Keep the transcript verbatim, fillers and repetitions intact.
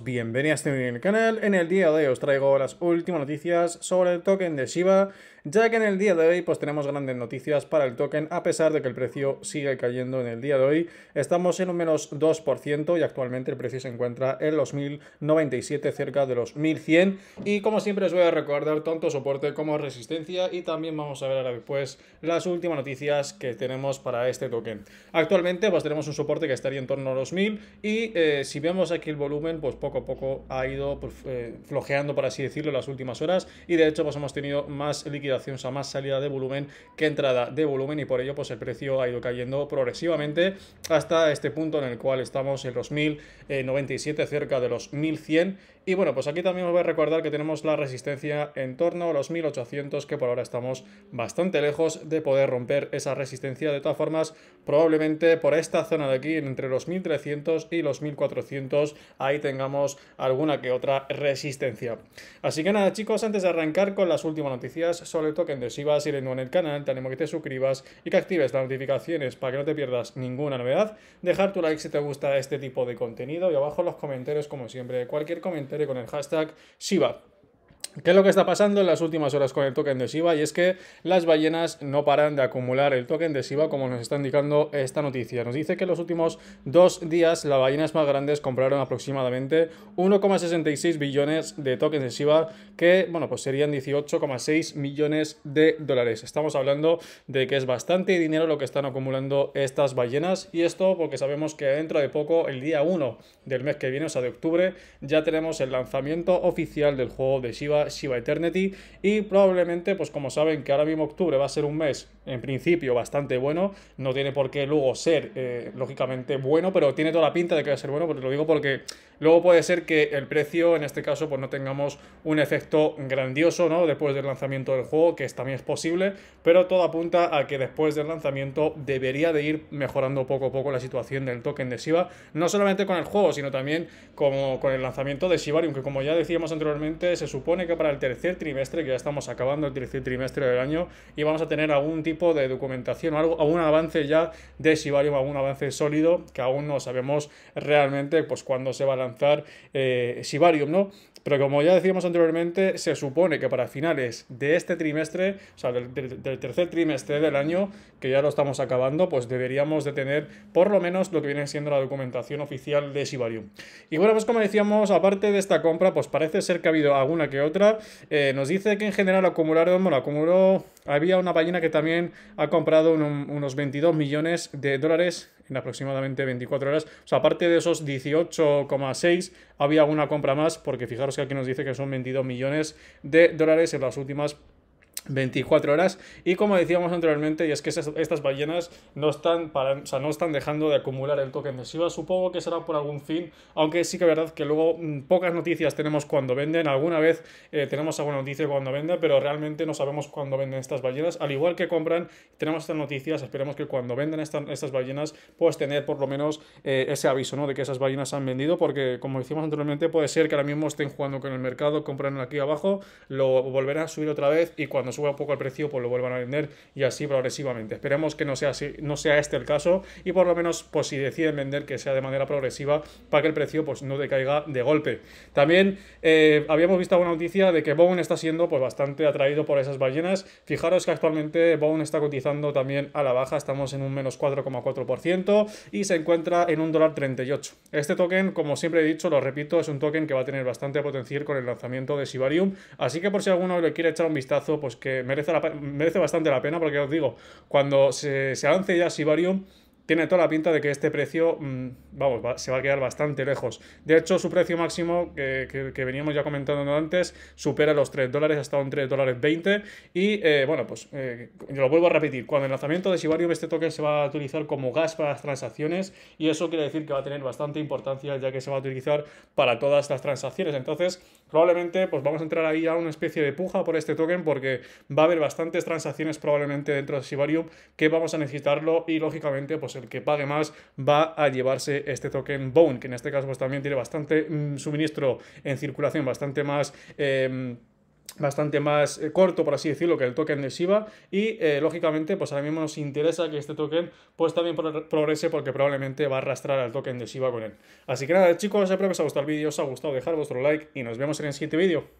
todos, bienvenidos a mi canal. En el día de hoy os traigo las últimas noticias sobre el token de Shiba, ya que en el día de hoy pues tenemos grandes noticias para el token, a pesar de que el precio sigue cayendo en el día de hoy. Estamos en un menos dos por ciento y actualmente el precio se encuentra en los mil noventa y siete, cerca de los mil cien. Y como siempre os voy a recordar tanto soporte como resistencia, y también vamos a ver ahora después las últimas noticias que tenemos para este token. Actualmente pues tenemos un soporte que estaría en torno a los mil y eh, si vemos aquí el volumen, pues poco a poco ha ido pues, eh, flojeando, por así decirlo, las últimas horas, y de hecho pues hemos tenido más liquidación, o sea, más salida de volumen que entrada de volumen, y por ello pues el precio ha ido cayendo progresivamente hasta este punto en el cual estamos en los mil noventa y siete, cerca de los mil cien. Y bueno, pues aquí también os voy a recordar que tenemos la resistencia en torno a los mil ochocientos, que por ahora estamos bastante lejos de poder romper esa resistencia. De todas formas, probablemente por esta zona de aquí, entre los mil trescientos y los mil cuatrocientos, ahí tengamos alguna que otra resistencia. Así que nada, chicos, antes de arrancar con las últimas noticias sobre el token de Shiba, si eres nuevo en el canal, te animo a que te suscribas y que actives las notificaciones para que no te pierdas ninguna novedad. Dejar tu like si te gusta este tipo de contenido, y abajo en los comentarios, como siempre, cualquier comentario con el hashtag Shiba. ¿Qué es lo que está pasando en las últimas horas con el token de Shiba? Y es que las ballenas no paran de acumular el token de Shiba, como nos está indicando esta noticia. Nos dice que en los últimos dos días las ballenas más grandes compraron aproximadamente uno coma sesenta y seis billones de tokens de Shiba, que bueno, pues serían dieciocho coma seis millones de dólares. Estamos hablando de que es bastante dinero lo que están acumulando estas ballenas, y esto porque sabemos que dentro de poco, el día uno del mes que viene, o sea de octubre, ya tenemos el lanzamiento oficial del juego de Shiba, Shiba Eternity, y probablemente pues como saben que ahora mismo octubre va a ser un mes en principio bastante bueno, no tiene por qué luego ser eh, lógicamente bueno, pero tiene toda la pinta de que va a ser bueno, porque lo digo porque luego puede ser que el precio en este caso pues no tengamos un efecto grandioso, ¿no?, después del lanzamiento del juego, que también es posible, pero todo apunta a que después del lanzamiento debería de ir mejorando poco a poco la situación del token de Shiba, no solamente con el juego, sino también como con el lanzamiento de Shibarium, que como ya decíamos anteriormente, se supone que que para el tercer trimestre, que ya estamos acabando el tercer trimestre del año, y vamos a tener algún tipo de documentación o algo, algún avance ya de Shibarium, algún avance sólido, que aún no sabemos realmente pues cuándo se va a lanzar eh, Shibarium, ¿no? Pero como ya decíamos anteriormente, se supone que para finales de este trimestre, o sea, del, del, del tercer trimestre del año, que ya lo estamos acabando, pues deberíamos de tener por lo menos lo que viene siendo la documentación oficial de Shibarium. Y bueno, pues como decíamos, aparte de esta compra, pues parece ser que ha habido alguna que otra. Eh, nos dice que en general acumularon, bueno, acumuló, había una ballena que también ha comprado un, unos veintidós millones de dólares en aproximadamente veinticuatro horas. O sea, aparte de esos dieciocho coma seis, había una compra más, porque fijaros que aquí nos dice que son veintidós millones de dólares en las últimas veinticuatro horas. Y como decíamos anteriormente, y es que estas ballenas no están, para, o sea, no están dejando de acumular el token de Shiba. Supongo que será por algún fin, aunque sí que es verdad que luego mmm, pocas noticias tenemos cuando venden. Alguna vez eh, tenemos alguna noticia cuando venden, pero realmente no sabemos cuándo venden estas ballenas. Al igual que compran, tenemos estas noticias. Esperemos que cuando venden esta, estas ballenas, pues tener por lo menos eh, ese aviso, ¿no?, de que esas ballenas han vendido, porque como decíamos anteriormente, puede ser que ahora mismo estén jugando con el mercado, compran aquí abajo, lo volverán a subir otra vez, y cuando suba un poco el precio pues lo vuelvan a vender, y así progresivamente. Esperemos que no sea así, no sea este el caso, y por lo menos pues si deciden vender, que sea de manera progresiva, para que el precio pues no decaiga de golpe. También eh, habíamos visto una noticia de que Bone está siendo pues bastante atraído por esas ballenas. Fijaros que actualmente Bone está cotizando también a la baja, estamos en un menos cuatro coma cuatro por ciento y se encuentra en un dólar treinta y ocho. Este token, como siempre he dicho, lo repito, es un token que va a tener bastante potencial con el lanzamiento de Shibarium, así que por si alguno le quiere echar un vistazo, pues que merece, la, merece bastante la pena, porque os digo, cuando se, se lance ya Shibarium, tiene toda la pinta de que este precio, vamos, va, se va a quedar bastante lejos. De hecho, su precio máximo, que, que, que veníamos ya comentando antes, supera los tres dólares, hasta un tres dólares veinte. Y, eh, bueno, pues, eh, lo vuelvo a repetir, cuando el lanzamiento de Shibarium, este token se va a utilizar como gas para las transacciones, y eso quiere decir que va a tener bastante importancia, ya que se va a utilizar para todas las transacciones. Entonces, probablemente, pues vamos a entrar ahí a una especie de puja por este token, porque va a haber bastantes transacciones probablemente dentro de Shibarium que vamos a necesitarlo, y, lógicamente, pues el que pague más va a llevarse este token Bone, que en este caso pues también tiene bastante mm, suministro en circulación, bastante más eh, bastante más eh, corto, por así decirlo, que el token de Shiba, y eh, lógicamente pues ahora mismo nos interesa que este token pues también pro progrese, porque probablemente va a arrastrar al token de Shiba con él. Así que nada, chicos, espero que os haya gustado el vídeo, os ha gustado, dejar vuestro like y nos vemos en el siguiente vídeo.